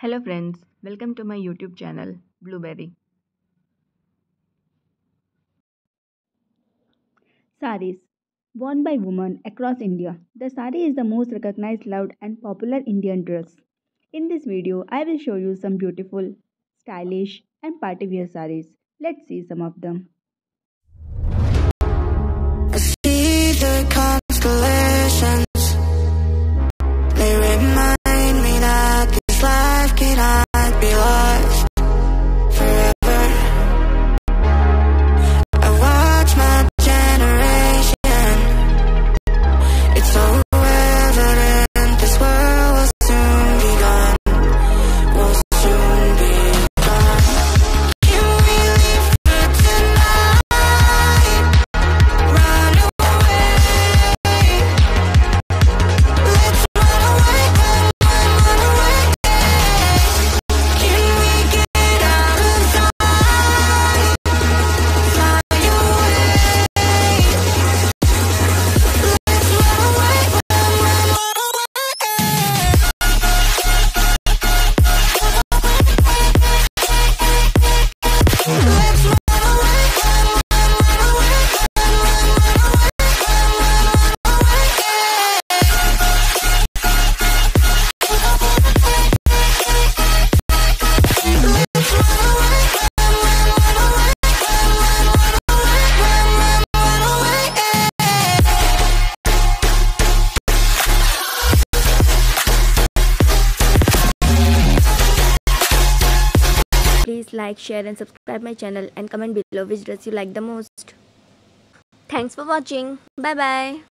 Hello friends, welcome to my YouTube channel Blueberry. Saris worn by women across India. The sari is the most recognized, loved and popular Indian dress. In this video, I will show you some beautiful, stylish and party wear saris. Let's see some of them. I see the constellations. Please like, share and subscribe my channel and comment below which dress you like the most. Thanks for watching. Bye bye.